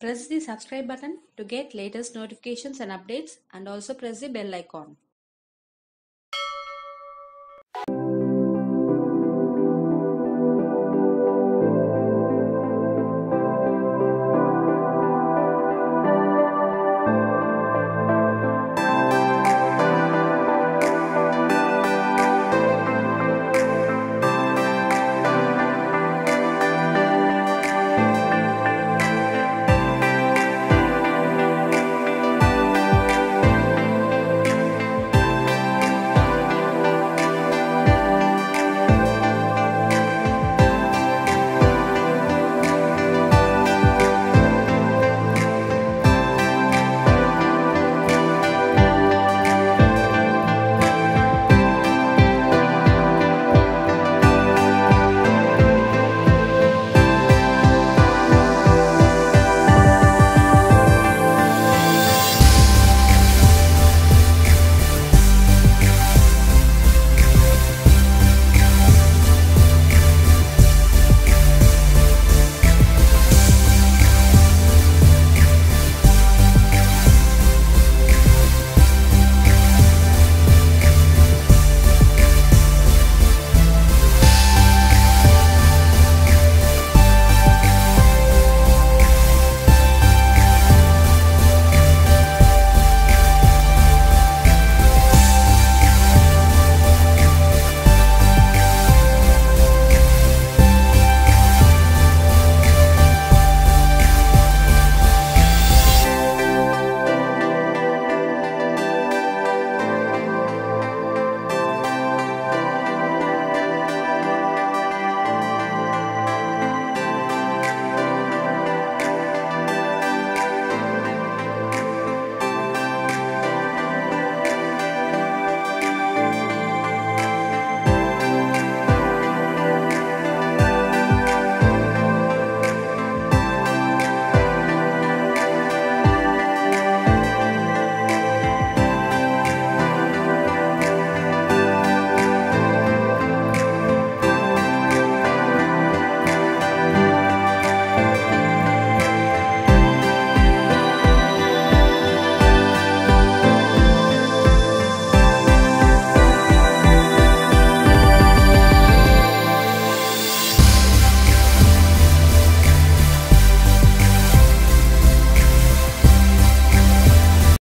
Press the subscribe button to get latest notifications and updates, and also press the bell icon.